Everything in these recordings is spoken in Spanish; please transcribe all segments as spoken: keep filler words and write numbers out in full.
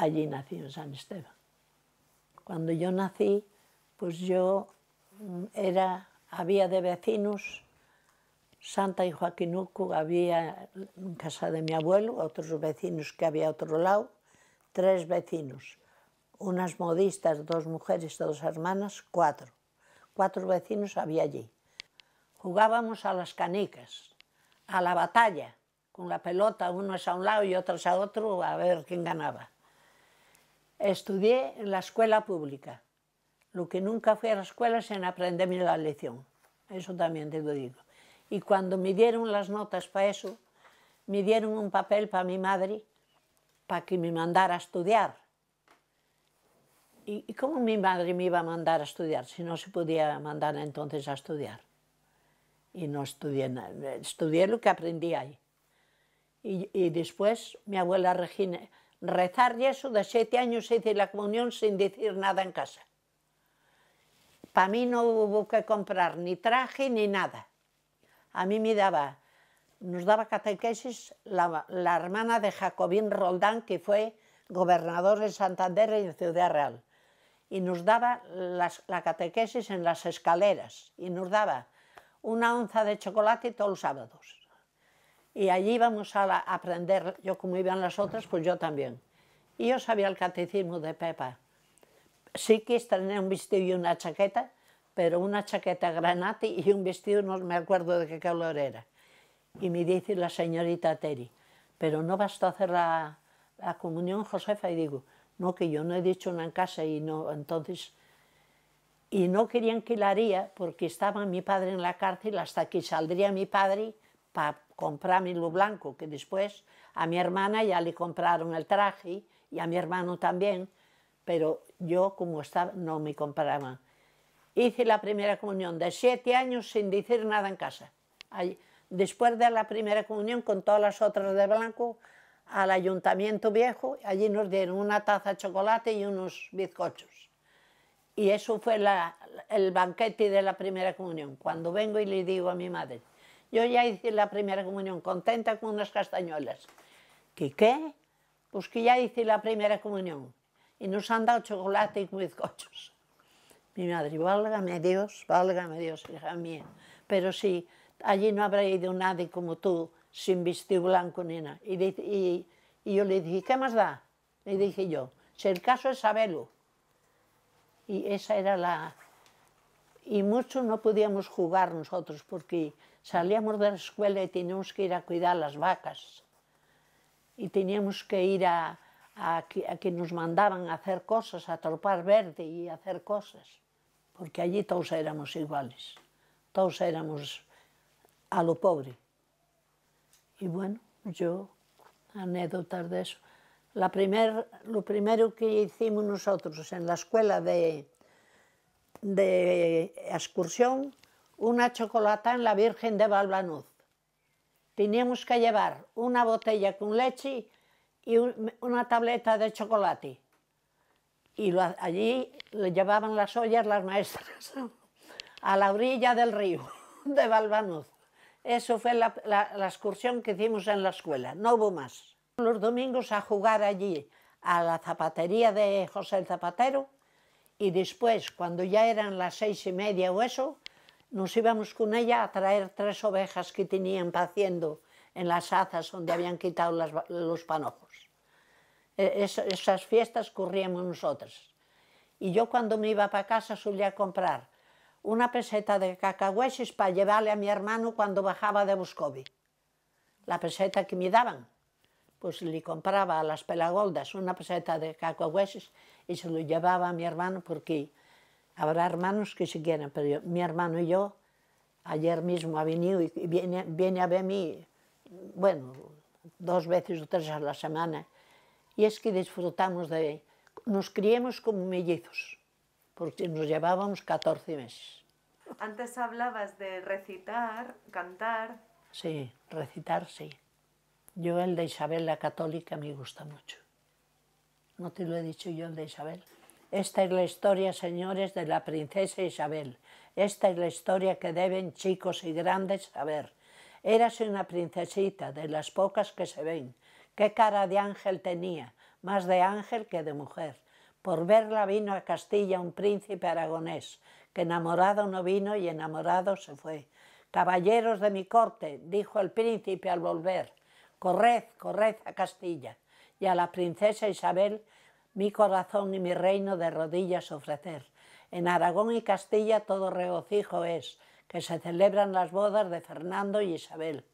allí nací, en San Esteban. Cuando yo nací, pues yo era, había de vecinos, Santa y Joaquín Ucu, había en casa de mi abuelo, otros vecinos que había a otro lado, tres vecinos, unas modistas, dos mujeres, dos hermanas, cuatro. Cuatro vecinos había allí. Jugábamos a las canicas, a la batalla, con la pelota, unos a un lado y otros a otro, a ver quién ganaba. Estudié en la escuela pública. Lo que nunca fui a la escuela es en aprenderme la lección. Eso también te lo digo. Y cuando me dieron las notas para eso, me dieron un papel para mi madre, para que me mandara a estudiar. ¿Y cómo mi madre me iba a mandar a estudiar, si no se podía mandar entonces a estudiar? Y no estudié nada, estudié lo que aprendí ahí. Y, y después mi abuela Regina, rezar y eso, de siete años hice la comunión sin decir nada en casa. Para mí no hubo que comprar ni traje ni nada. A mí me daba, nos daba catequesis la, la hermana de Jacobín Roldán, que fue gobernador de Santander y en Ciudad Real. Y nos daba las, la catequesis en las escaleras. Y nos daba una onza de chocolate todos los sábados. Y allí íbamos a, la, a aprender, yo como iban las otras, pues yo también. Y yo sabía el catecismo de Pepa. Sí que estrené un vestido y una chaqueta, pero una chaqueta granate y un vestido, no me acuerdo de qué color era. Y me dice la señorita Teri, pero no basta hacer la, la comunión, Josefa, y digo, no, que yo no he dicho nada en casa y no, entonces... Y no querían que la haría porque estaba mi padre en la cárcel hasta que saldría mi padre para comprarme lo blanco, que después a mi hermana ya le compraron el traje y a mi hermano también, pero yo como estaba no me compraban. Hice la primera comunión de siete años sin decir nada en casa. Después de la primera comunión, con todas las otras de blanco, al ayuntamiento viejo, allí nos dieron una taza de chocolate y unos bizcochos. Y eso fue la, el banquete de la primera comunión. Cuando vengo y le digo a mi madre, yo ya hice la primera comunión, contenta con unas castañuelas. ¿Qué qué? Pues que ya hice la primera comunión. Y nos han dado chocolate y bizcochos. Mi madre, válgame Dios, válgame Dios, hija mía. Pero si allí no habrá ido nadie como tú, sin vestido blanco ni nada. Y, y, y yo le dije, ¿qué más da? Le dije yo, si el caso es saberlo. Y esa era la... Y mucho no podíamos jugar nosotros, porque salíamos de la escuela y teníamos que ir a cuidar las vacas. Y teníamos que ir a... A que, a que nos mandaban a hacer cosas, a tropar verde y a hacer cosas, porque allí todos éramos iguales, todos éramos a lo pobre. Y bueno, yo, anécdotas de eso. La primer, lo primero que hicimos nosotros en la escuela de, de excursión, una chocolata en la Virgen de Valvanuz. Teníamos que llevar una botella con leche y una tableta de chocolate. Y lo, allí le llevaban las ollas las maestras, a la orilla del río de Valvanuz. Eso fue la, la, la excursión que hicimos en la escuela, no hubo más. Los domingos a jugar allí, a la zapatería de José el Zapatero, y después, cuando ya eran las seis y media o eso, nos íbamos con ella a traer tres ovejas que tenían paciendo en las azas donde habían quitado las, los panojos. Es, esas fiestas corríamos nosotras. Y yo cuando me iba para casa solía comprar una peseta de cacahueses para llevarle a mi hermano cuando bajaba de Buscovi. La peseta que me daban, pues le compraba a las pelagoldas una peseta de cacahueses y se lo llevaba a mi hermano, porque habrá hermanos que se quieran, pero yo, mi hermano y yo, ayer mismo ha venido y viene, viene a ver mí, bueno, dos veces o tres a la semana, y es que disfrutamos de... Nos criemos como mellizos, porque nos llevábamos catorce meses. Antes hablabas de recitar, cantar... Sí, recitar, sí. Yo el de Isabel la Católica me gusta mucho. ¿No te lo he dicho yo el de Isabel? Esta es la historia, señores, de la princesa Isabel. Esta es la historia que deben chicos y grandes saber. Érase una princesita, de las pocas que se ven. Qué cara de ángel tenía, más de ángel que de mujer. Por verla vino a Castilla un príncipe aragonés, que enamorado no vino y enamorado se fue. «Caballeros de mi corte», dijo el príncipe al volver, «corred, corred a Castilla, y a la princesa Isabel mi corazón y mi reino de rodillas ofrecer. En Aragón y Castilla todo regocijo es, que se celebran las bodas de Fernando y Isabel.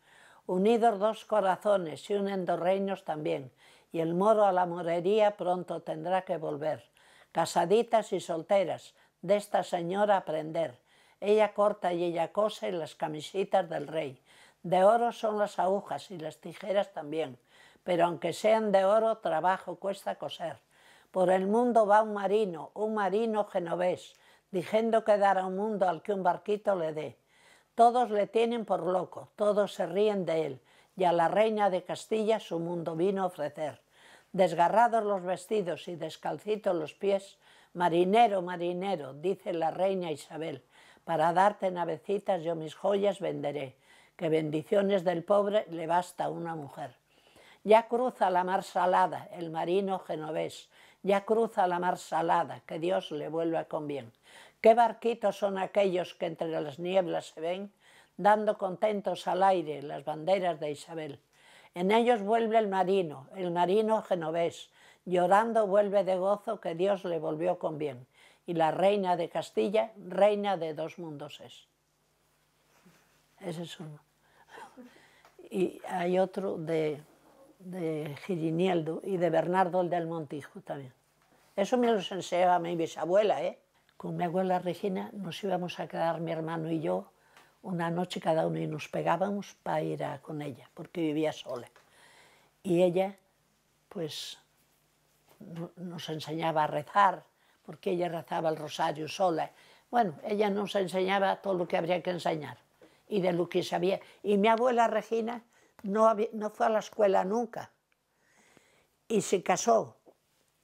Unidos dos corazones se unen dos reinos también, y el moro a la morería pronto tendrá que volver. Casaditas y solteras, de esta señora aprender. Ella corta y ella cose las camisitas del rey. De oro son las agujas y las tijeras también, pero aunque sean de oro, trabajo cuesta coser. Por el mundo va un marino, un marino genovés, diciendo que dará un mundo al que un barquito le dé. Todos le tienen por loco, todos se ríen de él, y a la reina de Castilla su mundo vino a ofrecer. Desgarrados los vestidos y descalcitos los pies, marinero, marinero, dice la reina Isabel, para darte navecitas yo mis joyas venderé, que bendiciones del pobre le basta a una mujer. Ya cruza la mar salada, el marino genovés, ya cruza la mar salada, que Dios le vuelva con bien. ¿Qué barquitos son aquellos que entre las nieblas se ven, dando contentos al aire las banderas de Isabel? En ellos vuelve el marino, el marino genovés, llorando vuelve de gozo que Dios le volvió con bien. Y la reina de Castilla, reina de dos mundos es». Ese es uno. Y hay otro de, de Girinieldo y de Bernardo el del Montijo también. Eso me lo enseñaba mi bisabuela, ¿eh? Con mi abuela Regina nos íbamos a quedar mi hermano y yo una noche cada uno y nos pegábamos para ir a, con ella, porque vivía sola. Y ella, pues, no, nos enseñaba a rezar, porque ella rezaba el rosario sola. Bueno, ella nos enseñaba todo lo que habría que enseñar y de lo que sabía. Y mi abuela Regina no, había, no fue a la escuela nunca y se casó.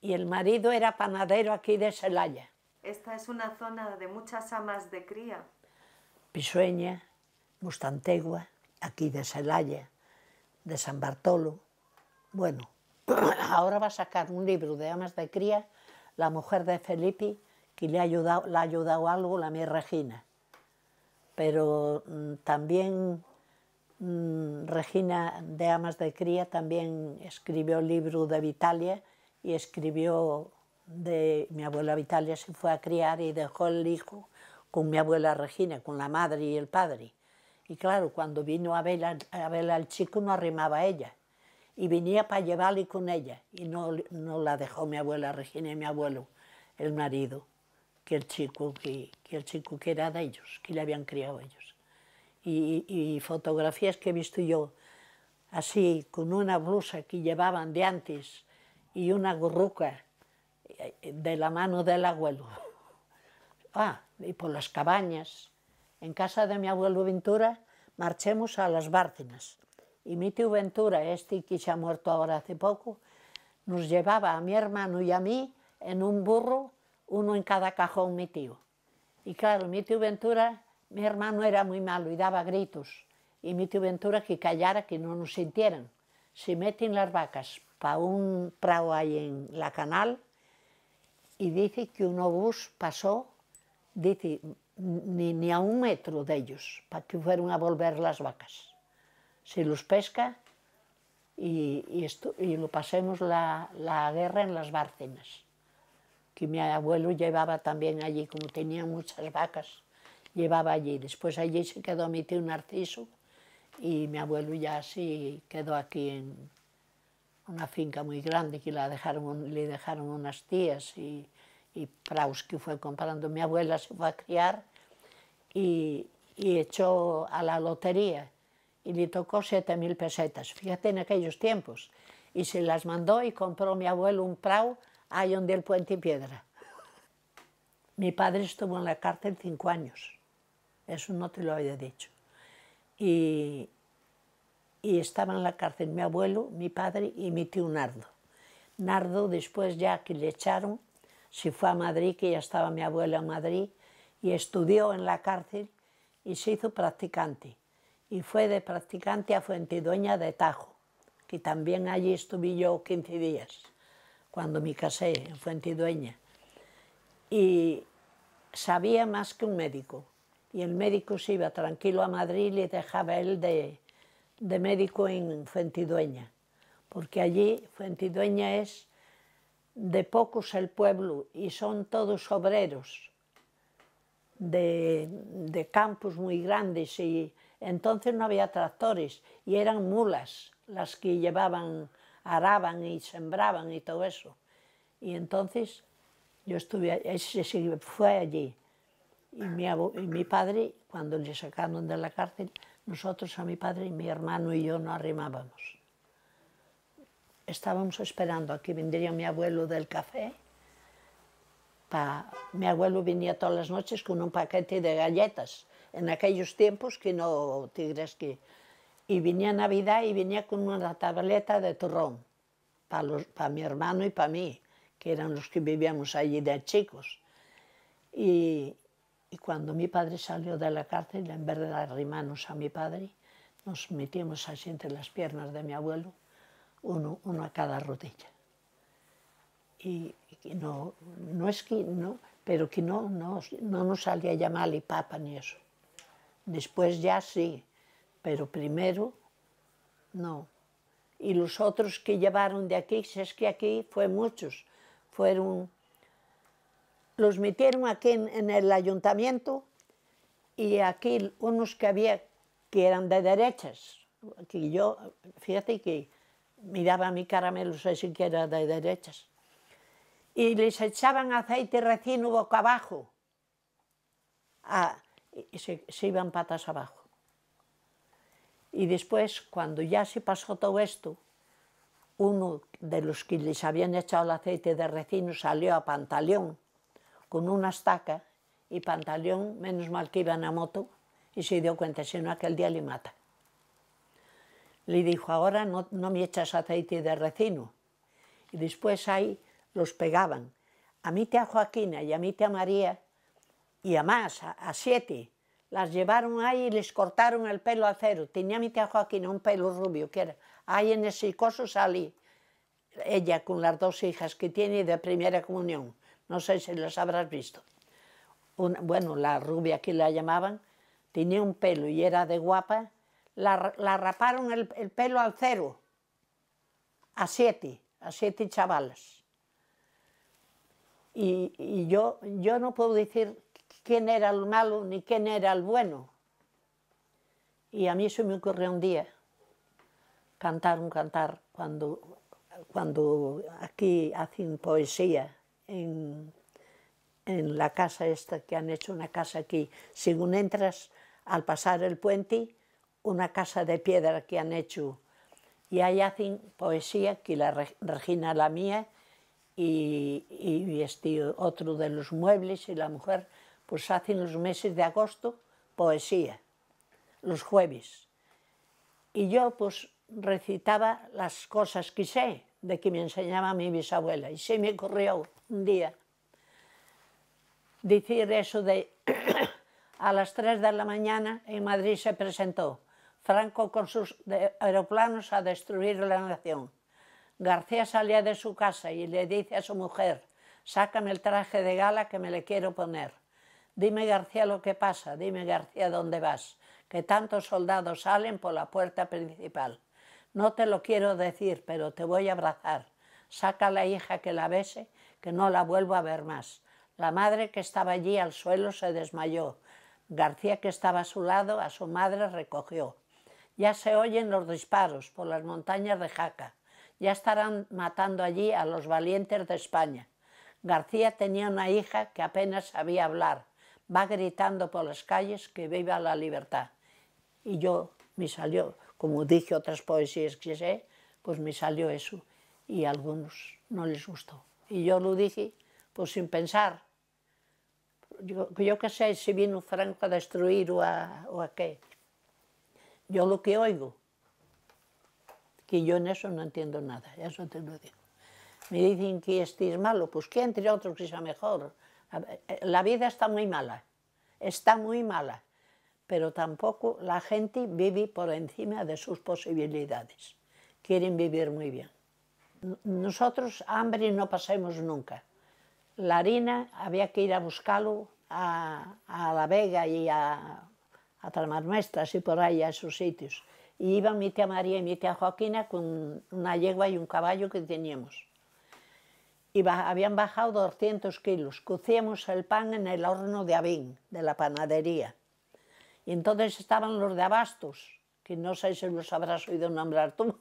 Y el marido era panadero aquí de Selaya. Esta es una zona de muchas amas de cría. Pisueña, Mustantegua, aquí de Selaya, de San Bartolo. Bueno, ahora va a sacar un libro de amas de cría la mujer de Felipe, que le ha ayudado, le ha ayudado algo la mi Regina. Pero mmm, también mmm, Regina de amas de cría también escribió el libro de Vitalia y escribió de mi abuela Vitalia, se fue a criar y dejó el hijo con mi abuela Regina, con la madre y el padre. Y claro, cuando vino a ver, a ver al chico no arrimaba a ella. Y venía para llevarle con ella, y no, no la dejó mi abuela Regina y mi abuelo, el marido, que el chico que, que, el chico que era de ellos, que le habían criado ellos. Y, y fotografías que he visto yo, así, con una blusa que llevaban de antes y una gorruca de la mano del abuelo. Ah, y por las cabañas. En casa de mi abuelo Ventura marchemos a las Bárcenas. Y mi tío Ventura, este que se ha muerto ahora hace poco, nos llevaba a mi hermano y a mí en un burro, uno en cada cajón, mi tío. Y claro, mi tío Ventura, mi hermano era muy malo y daba gritos. Y mi tío Ventura que callara, que no nos sintieran. Se meten las vacas para un prado ahí en la canal y dice que un obús pasó, dice, ni, ni a un metro de ellos, para que fueran a volver las vacas. Se los pesca y, y, esto, y lo pasemos la, la guerra en las Bárcenas, que mi abuelo llevaba también allí, como tenía muchas vacas, llevaba allí. Después allí se quedó mi tío Narciso y mi abuelo ya así quedó aquí en una finca muy grande que la dejaron, le dejaron unas tías y, y praus que fue comprando. Mi abuela se fue a criar y, y echó a la lotería. Y le tocó siete mil pesetas, fíjate en aquellos tiempos. Y se las mandó y compró mi abuelo un prau ahí donde el puente y piedra. Mi padre estuvo en la cárcel cinco años, eso no te lo había dicho. Y, y estaba en la cárcel mi abuelo, mi padre y mi tío Nardo. Nardo, después ya que le echaron, se fue a Madrid, que ya estaba mi abuela en Madrid, y estudió en la cárcel y se hizo practicante. Y fue de practicante a Fuentidueña de Tajo, que también allí estuve yo quince días. cuando me casé en Fuentidueña, y sabía más que un médico, y el médico se iba tranquilo a Madrid y le dejaba él de, de médico en Fuentidueña, porque allí Fuentidueña es de pocos el pueblo y son todos obreros de, de campos muy grandes, y entonces no había tractores y eran mulas las que llevaban, araban y sembraban y todo eso. Y entonces yo estuve, ese fue allí. Y mi, abu, y mi padre, cuando le sacaron de la cárcel, nosotros a mi padre, mi hermano y yo no arrimábamos. Estábamos esperando a que vendría mi abuelo del café. Pa, mi abuelo venía todas las noches con un paquete de galletas, en aquellos tiempos que no tigres que... Y venía Navidad y venía con una tableta de turrón, para pa mi hermano y para mí, que eran los que vivíamos allí de chicos. Y, y cuando mi padre salió de la cárcel, en vez de arrimarnos a mi padre, nos metimos así entre las piernas de mi abuelo, uno, uno a cada rodilla. Y, y no, no es que no, pero que no, no, no nos salía ya mal y papa ni eso. Después ya sí, pero primero no. Y los otros que llevaron de aquí, si es que aquí fue muchos, fueron, los metieron aquí en, en el ayuntamiento, y aquí unos que había que eran de derechas, que yo, fíjate que miraba mi caramelo, no sé si que era de derechas, y les echaban aceite recién boca abajo, a, y se, se iban patas abajo. Y después, cuando ya se pasó todo esto, uno de los que les habían echado el aceite de ricino salió a Pantaleón con una estaca, y Pantaleón, menos mal que iba en la moto, y se dio cuenta, si no aquel día le mata. Le dijo, ahora no, no me echas aceite de ricino. Y después ahí los pegaban, a mí te a Joaquina y a mí te a María, y a más, a, a siete. Las llevaron ahí y les cortaron el pelo a cero. Tenía mi tía Joaquina un pelo rubio, que era. Ahí en ese coso salí, ella con las dos hijas que tiene de primera comunión. No sé si las habrás visto. Una, bueno, la rubia que la llamaban, tenía un pelo y era de guapa. La, la raparon el, el pelo al cero, a siete, a siete chavalas. Y, y yo, yo no puedo decir quién era el malo ni quién era el bueno. Y a mí se me ocurrió un día cantar un cantar, cuando, cuando aquí hacen poesía en, en la casa esta, que han hecho una casa aquí. Según entras, al pasar el puente, una casa de piedra que han hecho. Y ahí hacen poesía, que la Regina, la mía, y, y este otro de los muebles y la mujer, pues hacen los meses de agosto poesía, los jueves. Y yo pues recitaba las cosas que sé, de que me enseñaba mi bisabuela. Y se me ocurrió un día decir eso de a las tres de la mañana en Madrid se presentó Franco con sus aeroplanos a destruir la nación. García salía de su casa y le dice a su mujer, sácame el traje de gala que me le quiero poner. Dime, García, lo que pasa, dime, García, dónde vas, que tantos soldados salen por la puerta principal. No te lo quiero decir, pero te voy a abrazar. Saca a la hija que la bese, que no la vuelvo a ver más. La madre que estaba allí al suelo se desmayó. García, que estaba a su lado, a su madre recogió. Ya se oyen los disparos por las montañas de Jaca. Ya estarán matando allí a los valientes de España. García tenía una hija que apenas sabía hablar. Va gritando por las calles que viva la libertad. Y yo me salió, como dije otras poesías que sé, pues me salió eso. Y a algunos no les gustó. Y yo lo dije pues sin pensar. Yo, yo qué sé si vino Franco a destruir o a, o a qué. Yo lo que oigo, que yo en eso no entiendo nada, eso te lo digo. Me dicen que este es malo, pues que entre otros que sea mejor. La vida está muy mala, está muy mala, pero tampoco la gente vive por encima de sus posibilidades. Quieren vivir muy bien. Nosotros hambre no pasemos nunca. La harina había que ir a buscarlo a, a La Vega y a, a Tramarmestras y por ahí, a esos sitios. Y iban mi tía María y mi tía Joaquina con una yegua y un caballo que teníamos. Y ba- habían bajado doscientos kilos. Cocíamos el pan en el horno de Avín, de la panadería. Y entonces estaban los de Abastos, que no sé si los habrás oído nombrar tú.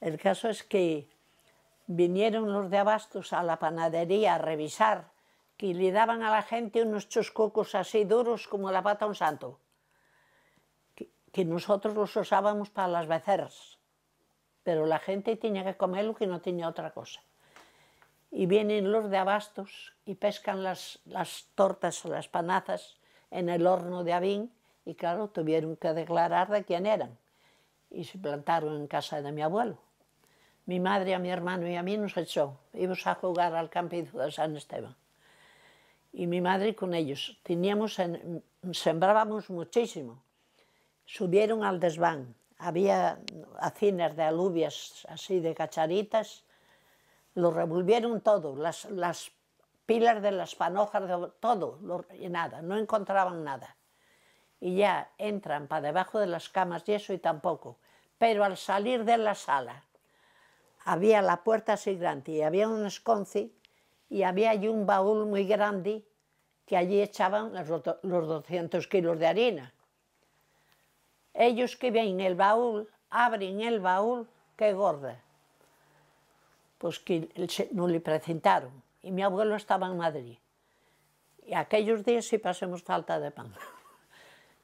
El caso es que vinieron los de Abastos a la panadería a revisar, que le daban a la gente unos choscocos así duros como la pata a un santo, que, que nosotros los usábamos para las becerras, pero la gente tenía que comerlo, que no tenía otra cosa. Y vienen los de Abastos y pescan las, las tortas o las panazas en el horno de Avín, y claro, tuvieron que declarar de quién eran. Y se plantaron en casa de mi abuelo. Mi madre, a mi hermano y a mí nos echó. Íbamos a jugar al campito de San Esteban. Y mi madre con ellos. Teníamos en, sembrábamos muchísimo. Subieron al desván. Había hacinas de alubias, así de cacharitas. Lo revolvieron todo, las, las pilas de las panojas, de, todo, lo, y nada, no encontraban nada. Y ya entran para debajo de las camas y eso y tampoco. Pero al salir de la sala había la puerta así grande y había un esconce y había allí un baúl muy grande que allí echaban los, los doscientos kilos de harina. Ellos que ven el baúl, abren el baúl, qué gorda. Pues que no le presentaron. Y mi abuelo estaba en Madrid. Y aquellos días sí pasamos falta de pan.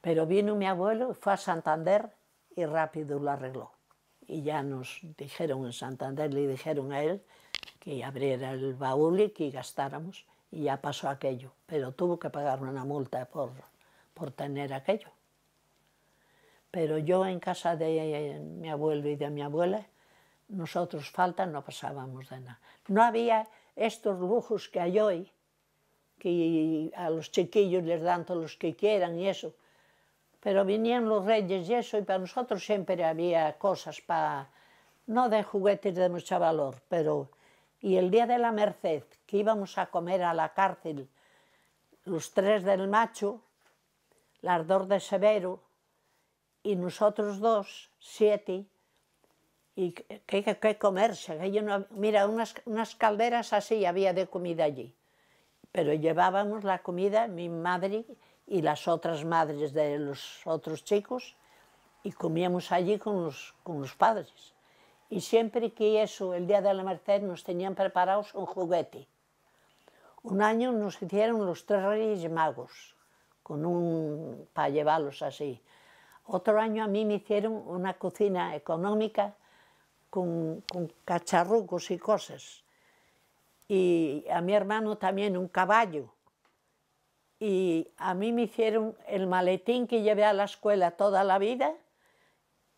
Pero vino mi abuelo, fue a Santander y rápido lo arregló. Y ya nos dijeron en Santander, le dijeron a él que abriera el baúl y que gastáramos. Y ya pasó aquello, pero tuvo que pagar una multa por, por tener aquello. Pero yo en casa de mi abuelo y de mi abuela, nosotros falta no pasábamos de nada. No había estos lujos que hay hoy, que a los chiquillos les dan todos los que quieran y eso. Pero venían los reyes y eso, y para nosotros siempre había cosas para, no de juguetes de mucho valor, pero... Y el día de la Merced, que íbamos a comer a la cárcel, los tres del macho, las dos de Severo, y nosotros dos, siete, y qué, qué comerse, que yo no, mira, unas, unas calderas así había de comida allí. Pero llevábamos la comida, mi madre y las otras madres de los otros chicos, y comíamos allí con los, con los padres. Y siempre que eso, el día de la Merced, nos tenían preparados un juguete. Un año nos hicieron los tres reyes magos, con un, para llevarlos así. Otro año a mí me hicieron una cocina económica con, con cacharrucos y cosas. Y a mi hermano también un caballo. Y a mí me hicieron el maletín que llevé a la escuela toda la vida,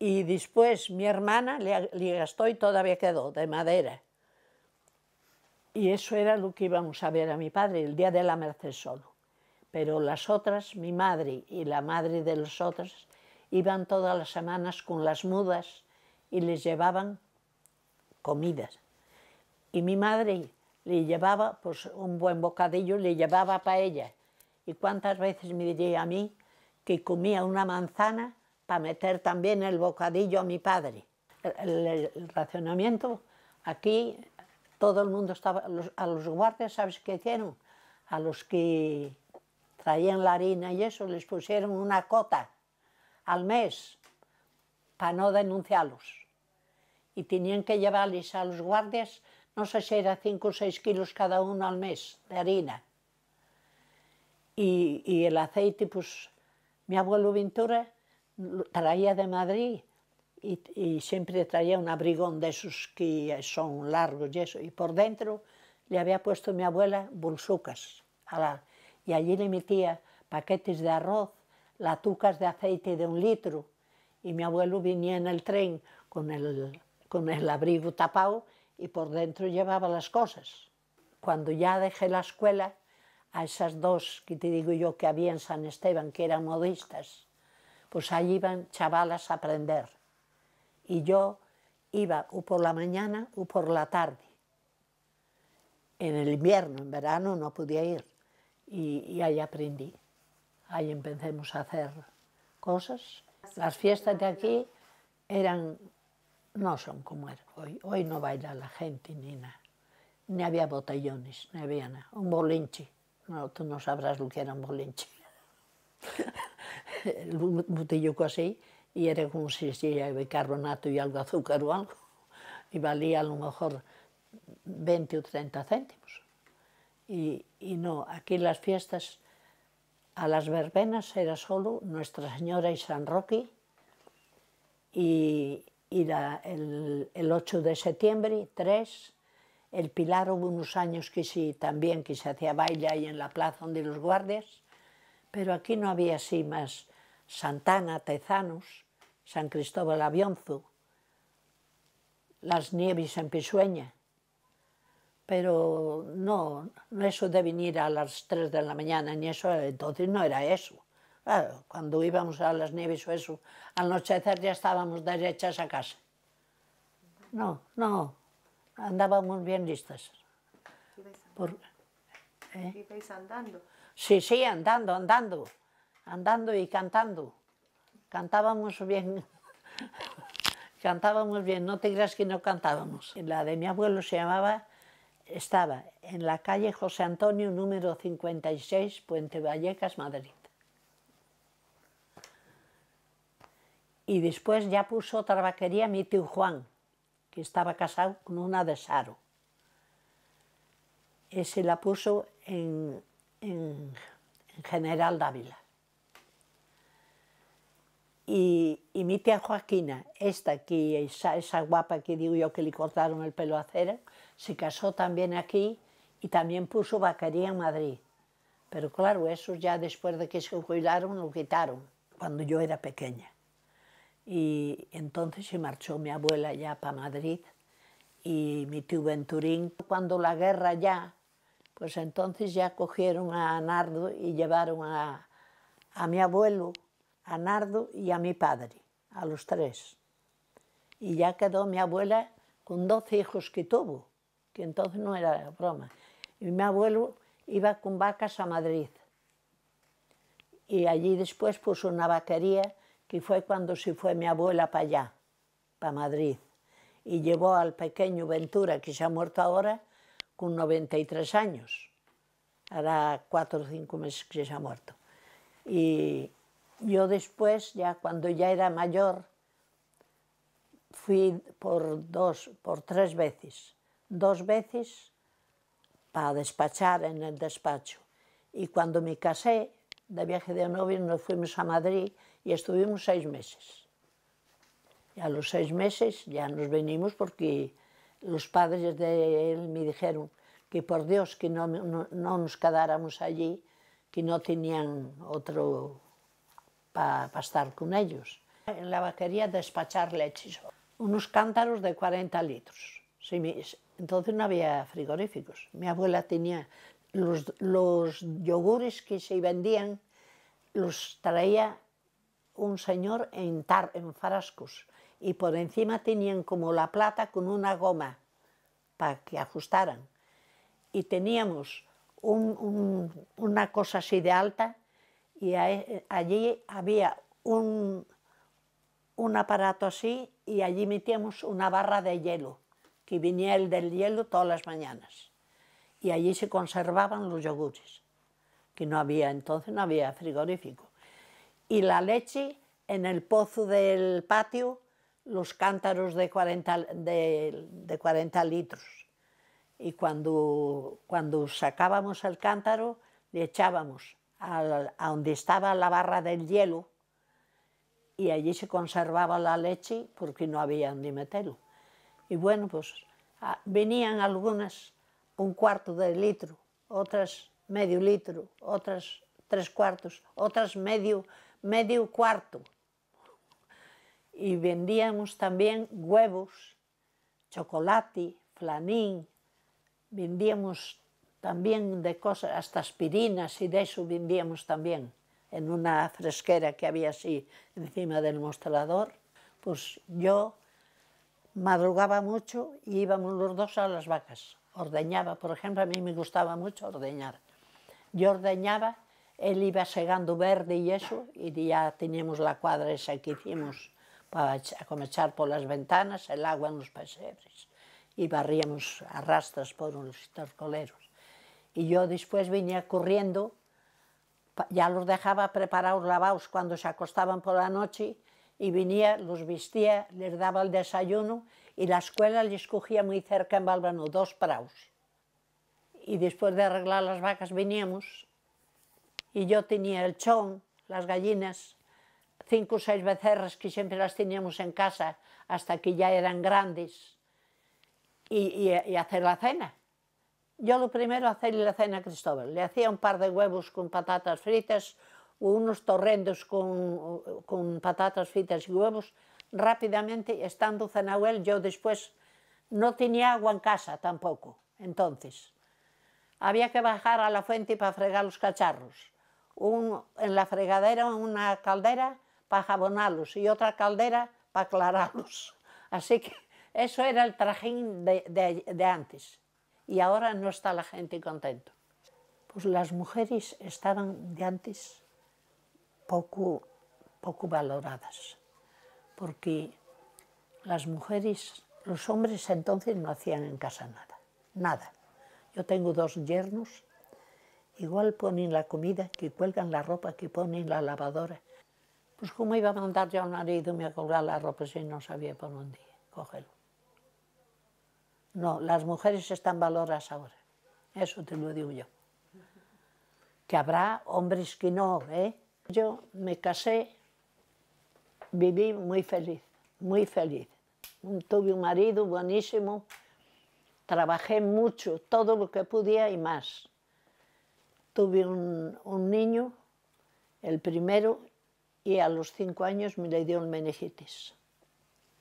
y después mi hermana le, le gastó y todavía quedó, de madera. Y eso era lo que íbamos a ver a mi padre, el día de la Merced solo. Pero las otras, mi madre y la madre de las otras, iban todas las semanas con las mudas y les llevaban comidas. Y mi madre le llevaba pues, un buen bocadillo, le llevaba paella. Y cuántas veces me diría a mí que comía una manzana para meter también el bocadillo a mi padre. El, el, el racionamiento, aquí todo el mundo estaba... Los, a los guardias, ¿sabes qué hicieron? A los que traían la harina y eso, les pusieron una cota al mes para no denunciarlos. Y tenían que llevarles a los guardias, no sé si era cinco o seis kilos cada uno al mes de harina. Y, y el aceite, pues, mi abuelo Ventura traía de Madrid y, y siempre traía un abrigón de esos que son largos y eso. Y por dentro le había puesto mi abuela bolsucas. A la, y allí le metía paquetes de arroz, latucas de aceite de un litro. Y mi abuelo venía en el tren con el, con el abrigo tapado y por dentro llevaba las cosas. Cuando ya dejé la escuela, a esas dos que te digo yo que había en San Esteban, que eran modistas, pues allí iban chavalas a aprender. Y yo iba o por la mañana o por la tarde. En el invierno, en verano no podía ir. Y, y ahí aprendí. Ahí empecemos a hacer cosas. Las fiestas de aquí eran, no son como eran hoy. Hoy no baila la gente ni nada. Ni había botellones, ni había nada. Un bolinche. No, tú no sabrás lo que era un bolinche. Un botelluco así, y era como si hiciera bicarbonato y algo de azúcar o algo, y valía a lo mejor veinte o treinta céntimos. Y, y no, aquí las fiestas, a las verbenas era solo Nuestra Señora y San Roque, y, y la, el, el ocho de septiembre, tres, el Pilar, hubo unos años que sí, también que se hacía baile ahí en la plaza donde los guardias, pero aquí no había así más Santana, Tezanos, San Cristóbal Abionzo, las nieves en Pisueña, pero no, eso de venir a las tres de la mañana, ni eso, entonces no era eso. Claro, cuando íbamos a las nieves o eso, al anochecer ya estábamos derechas a casa. No, no, andábamos bien listas. Por, ¿eh? ¿Ibais andando? Sí, sí, andando, andando, andando y cantando. Cantábamos bien, cantábamos bien, no te creas que no cantábamos. La de mi abuelo se llamaba, estaba en la calle José Antonio, número cincuenta y seis, Puente Vallecas, Madrid. Y después ya puso otra vaquería mi tío Juan, que estaba casado con una de Saro. Ese la puso en... En, en General Dávila. Y, y mi tía Joaquina, esta aquí, esa, esa guapa que digo yo que le cortaron el pelo a cera, se casó también aquí y también puso vaquería en Madrid. Pero claro, eso ya después de que se jubilaron lo quitaron, cuando yo era pequeña. Y entonces se marchó mi abuela ya para Madrid y mi tío Venturín. Cuando la guerra ya, pues entonces ya cogieron a Nardo y llevaron a, a mi abuelo, a Nardo y a mi padre, a los tres. Y ya quedó mi abuela con doce hijos que tuvo, que entonces no era broma. Y mi abuelo iba con vacas a Madrid. Y allí después puso una vaquería, que fue cuando se fue mi abuela para allá, para Madrid. Y llevó al pequeño Ventura, que se ha muerto ahora, con noventa y tres años, hará cuatro o cinco meses que se ha muerto. Y yo después, ya cuando ya era mayor, fui por dos, por tres veces. Dos veces para despachar en el despacho. Y cuando me casé, de viaje de novio, nos fuimos a Madrid y estuvimos seis meses. Y a los seis meses ya nos venimos porque los padres de él me dijeron que por Dios que no, no, no nos quedáramos allí, que no tenían otro para pa estar con ellos. En la vaquería despachar leches, unos cántaros de cuarenta litros. Entonces no había frigoríficos. Mi abuela tenía los, los yogures que se vendían, los traía un señor en, tar, en frascos. Y por encima tenían como la plata con una goma para que ajustaran. Y teníamos un, un, una cosa así de alta y a, allí había un, un aparato así y allí metíamos una barra de hielo, que venía el del hielo todas las mañanas. Y allí se conservaban los yogures, que no había entonces, no había frigorífico. Y la leche en el pozo del patio, los cántaros de cuarenta, de, de cuarenta litros. Y cuando, cuando sacábamos el cántaro, le echábamos a, a donde estaba la barra del hielo y allí se conservaba la leche porque no había donde meterlo. Y bueno, pues a, venían algunas un cuarto de litro, otras medio litro, otras tres cuartos, otras medio, medio cuarto. Y vendíamos también huevos, chocolate, flanín, vendíamos también de cosas, hasta aspirinas y de eso vendíamos también, en una fresquera que había así encima del mostrador. Pues yo madrugaba mucho y íbamos los dos a las vacas. Ordeñaba, por ejemplo, a mí me gustaba mucho ordeñar. Yo ordeñaba, él iba segando verde y eso, y ya teníamos la cuadra esa que hicimos para comenzar por las ventanas, el agua en los pesebres, y barríamos a rastras por los estercoleros. Y yo después venía corriendo, ya los dejaba preparados, lavados cuando se acostaban por la noche, y venía, los vestía, les daba el desayuno, y la escuela les cogía muy cerca en Valvanuz, dos praus. Y después de arreglar las vacas veníamos, y yo tenía el chón, las gallinas, cinco o seis becerras que siempre las teníamos en casa hasta que ya eran grandes, y, y, y hacer la cena. Yo lo primero hacía la cena a Cristóbal, le hacía un par de huevos con patatas fritas, unos torrendos con, con patatas fritas y huevos, rápidamente, estando Zanahuel, yo después no tenía agua en casa tampoco, entonces. Había que bajar a la fuente para fregar los cacharros. Un, en la fregadera una caldera para jabonarlos y otra caldera para aclararlos. Así que eso era el trajín de, de, de antes. Y ahora no está la gente contenta. Pues las mujeres estaban de antes poco, poco valoradas, porque las mujeres, los hombres entonces no hacían en casa nada, nada. Yo tengo dos yernos, igual ponen la comida, que cuelgan la ropa, que ponen la lavadora. Pues cómo iba a mandar yo al marido me a colgar la ropa si no sabía por dónde cogerlo. No, las mujeres están valoradas ahora, eso te lo digo yo. Que habrá hombres que no, ¿eh? Yo me casé, viví muy feliz, muy feliz. Tuve un marido buenísimo. Trabajé mucho, todo lo que podía y más. Tuve un, un niño, el primero, y a los cinco años me le dio el meningitis.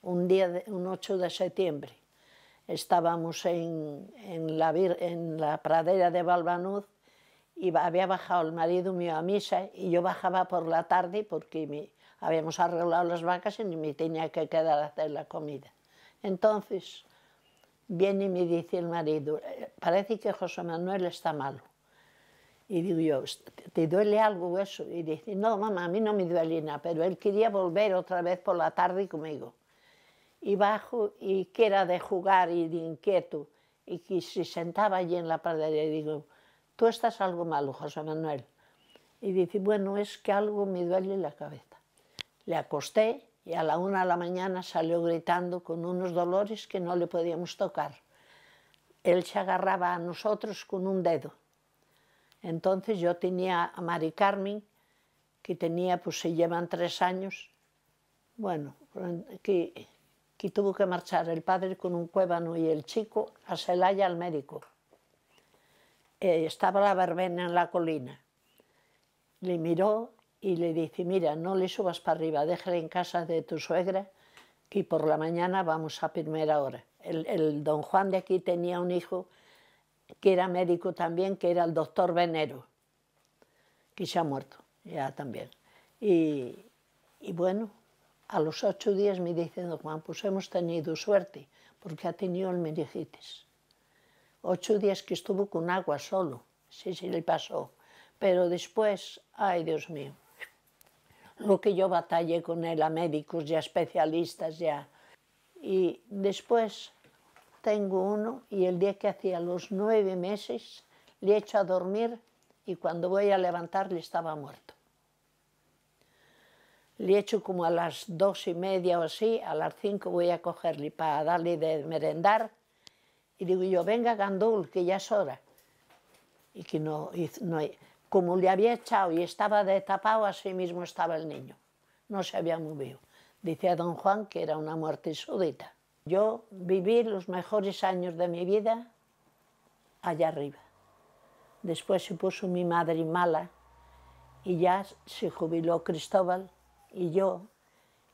Un día, de, un ocho de septiembre, estábamos en, en, la, en la pradera de Valvanuz y había bajado el marido mío a misa y yo bajaba por la tarde porque me, habíamos arreglado las vacas y me tenía que quedar a hacer la comida. Entonces, viene y me dice el marido, parece que José Manuel está malo. Y digo yo, ¿te duele algo eso? Y dice, no, mamá, a mí no me duele nada, pero él quería volver otra vez por la tarde conmigo. Y bajo, y que era de jugar y de inquieto, y que se sentaba allí en la pradera y digo, tú estás algo malo, José Manuel. Y dice, bueno, es que algo me duele la cabeza. Le acosté. Y a la una de la mañana salió gritando con unos dolores que no le podíamos tocar. Él se agarraba a nosotros con un dedo. Entonces yo tenía a Mari Carmen, que tenía, pues se llevan tres años, bueno, que, que tuvo que marchar el padre con un cuébano y el chico a Selaya al médico. Eh, estaba la verbena en la colina. Le miró y le dice, mira, no le subas para arriba, déjala en casa de tu suegra que por la mañana vamos a primera hora. El, el don Juan de aquí tenía un hijo que era médico también, que era el doctor Venero, que se ha muerto ya también. Y, y bueno, a los ocho días me dice don Juan, pues hemos tenido suerte, porque ha tenido el meningitis. Ocho días que estuvo con agua solo, sí, sí le pasó. Pero después, ay Dios mío, lo que yo batallé con él a médicos y a especialistas ya. Y después tengo uno y el día que hacía los nueve meses le echo a dormir y cuando voy a levantar le estaba muerto. Le echo como a las dos y media o así, a las cinco voy a cogerle para darle de merendar y digo yo, venga Gandul, que ya es hora. Y que no, no, como le había echado y estaba destapado, así mismo estaba el niño, no se había movido. Decía don Juan que era una muerte súbita. Yo viví los mejores años de mi vida allá arriba. Después se puso mi madre mala y ya se jubiló Cristóbal y yo.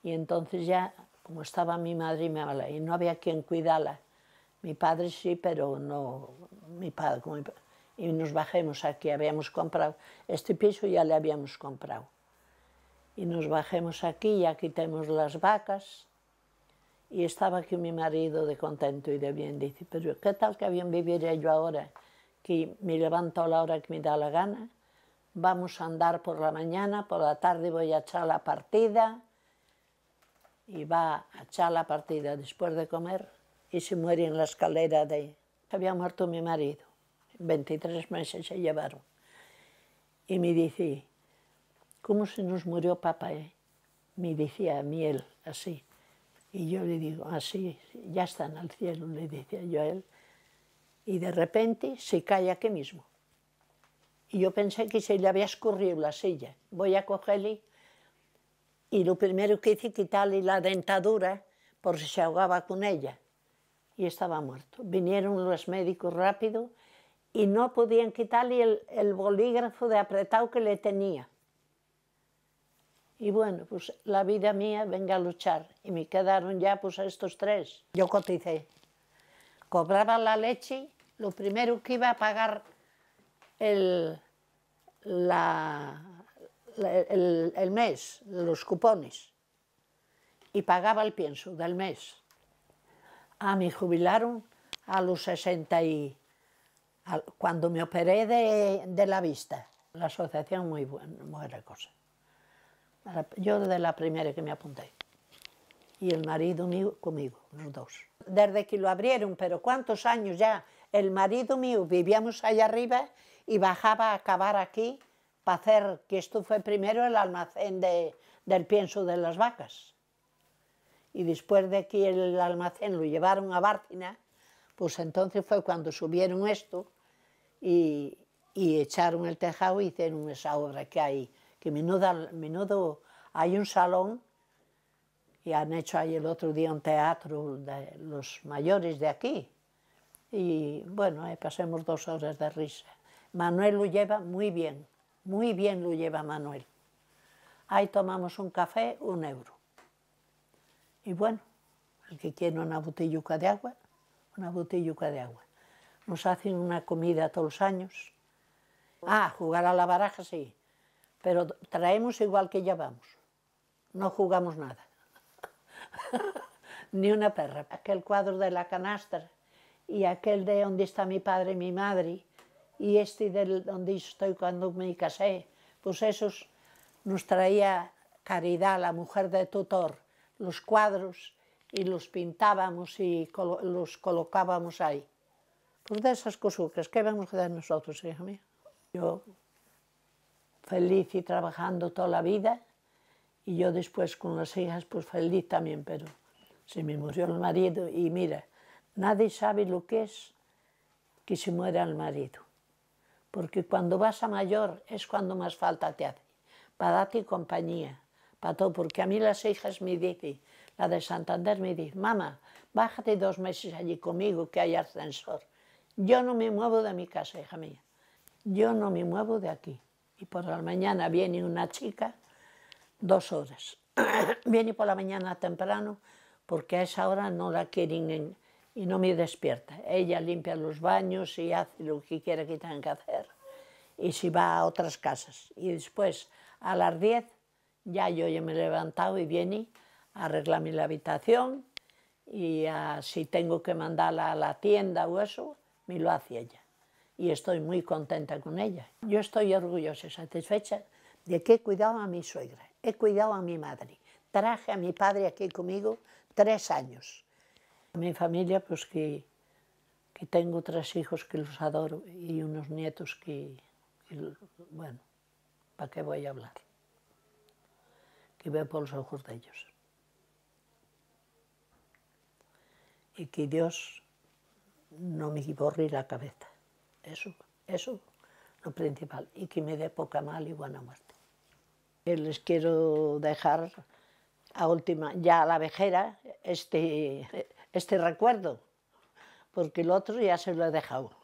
Y entonces ya, como estaba mi madre mala y no había quien cuidarla, mi padre sí, pero no, mi padre... Como mi padre. Y nos bajemos aquí, habíamos comprado, este piso ya le habíamos comprado. Y nos bajemos aquí, ya quitamos las vacas, y estaba aquí mi marido de contento y de bien. Dice, pero ¿qué tal que bien viviría yo ahora? Que me levanto a la hora que me da la gana, vamos a andar por la mañana, por la tarde voy a echar la partida, y va a echar la partida después de comer, y se muere en la escalera de... Había muerto mi marido, veintitrés meses se llevaron. Y me dice, ¿cómo se nos murió papá? Eh? Me decía a mí él, así. Y yo le digo, así, ya está en el cielo, le decía yo a él. Y de repente se cae aquí mismo. Y yo pensé que se le había escurrido la silla. Voy a cogerle y lo primero que hice, quitarle la dentadura por si se ahogaba con ella. Y estaba muerto. Vinieron los médicos rápido y no podían quitarle el, el bolígrafo de apretado que le tenía. Y bueno, pues la vida mía venga a luchar. Y me quedaron ya pues a estos tres. Yo coticé. Cobraba la leche, lo primero que iba a pagar el, la, la, el, el mes, los cupones. Y pagaba el pienso del mes. Ah, me jubilaron a los sesenta y... A, cuando me operé de, de la vista. La asociación muy buena, buena cosa. Yo desde la primera que me apunté. Y el marido mío conmigo, los dos. Desde que lo abrieron, pero cuántos años ya, el marido mío, vivíamos allá arriba y bajaba a acabar aquí para hacer, que esto fue primero el almacén de, del pienso de las vacas. Y después de que el almacén lo llevaron a Bárcenas, pues entonces fue cuando subieron esto y, y echaron el tejado y hicieron esa obra que hay. Que menudo, menudo hay un salón y han hecho ahí el otro día un teatro de los mayores de aquí. Y bueno, eh, pasemos dos horas de risa. Manuel lo lleva muy bien, muy bien lo lleva Manuel. Ahí tomamos un café, un euro. Y bueno, el que quiere una botelluca de agua, una botelluca de agua. Nos hacen una comida todos los años. Ah, jugar a la baraja, sí. Pero traemos igual que llevamos, no jugamos nada, ni una perra. Aquel cuadro de la canastra y aquel de donde está mi padre y mi madre y este de donde estoy cuando me casé, pues esos nos traía Caridad, la mujer de tutor, los cuadros y los pintábamos y colo los colocábamos ahí. Pues de esas cosucas, ¿qué vamos a dar nosotros, hija mía? Yo, feliz y trabajando toda la vida, y yo después con las hijas, pues feliz también, pero se me murió el marido, y mira, nadie sabe lo que es que se muera el marido, porque cuando vas a mayor es cuando más falta te hace, para darte compañía, para todo, porque a mí las hijas me dicen, la de Santander me dice, mamá, bájate dos meses allí conmigo que hay ascensor, yo no me muevo de mi casa, hija mía, yo no me muevo de aquí. Y por la mañana viene una chica, dos horas. Viene por la mañana temprano, porque a esa hora no la quieren en, y no me despierta. Ella limpia los baños y hace lo que quiera que tenga que hacer. Y si va a otras casas. Y después, a las diez, ya yo ya me he levantado y viene a arreglarme la habitación. Y a, si tengo que mandarla a la tienda o eso, me lo hace ella. Y estoy muy contenta con ella. Yo estoy orgullosa y satisfecha de que he cuidado a mi suegra, he cuidado a mi madre, traje a mi padre aquí conmigo tres años. Mi familia, pues que, que tengo tres hijos que los adoro y unos nietos que, que bueno, ¿para qué voy a hablar? Que veo por los ojos de ellos. Y que Dios no me borre la cabeza. Eso, eso, lo principal, y que me dé poca mal y buena muerte. Les quiero dejar a última, ya a la vejera este, este recuerdo, porque el otro ya se lo he dejado.